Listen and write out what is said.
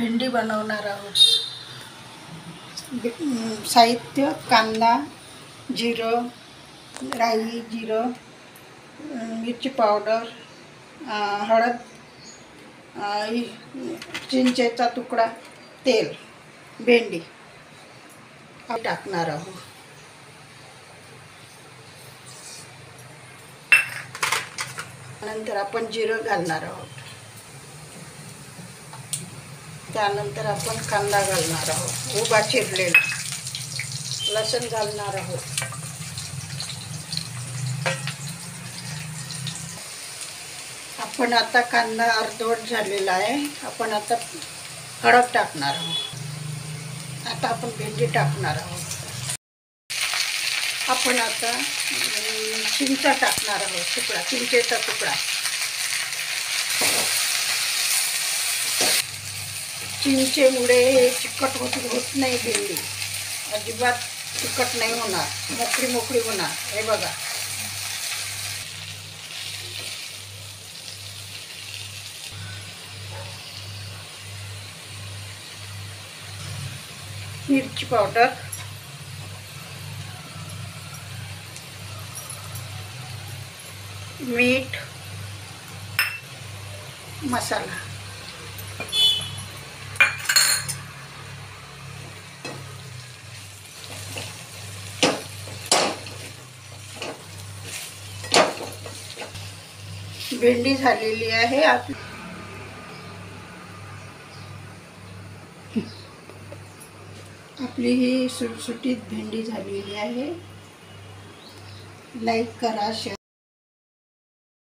भेंडी बनवणार आहोत। साहित्य कांदा, जिरं, राई जिरं, मिरची पावडर, हळद, चिंचेचा तुकडा, तेल, भेंडी टाकणार आहोत। नंतर आपण जिरं घालणार आहोत, त्यानंतर आपण कांदा घालणार आहोत, उभा चिरलेला लसूण घालणार आहोत, आपण आता कांदा अर्धवट झालेला आहे, आपण आता हळद टाकणार आहोत, आता आपण भेंडी टाकणार आहोत, आपण आता चिंच टाकणार आहोत, तुकडा चिंचेचा तुकडा, चिंचेमुळे चिकट होत नाही भेंडी, अजिबात चिकट नाही होणार, मोकळी मोकळी होणार। हे बघा मिरची पावडर, मीठ, मसाला, भेंडी झालेली आहे आपली। आपली ही सुटसुटीत भेंडी झालेली आहे। लाईक करा, शेअर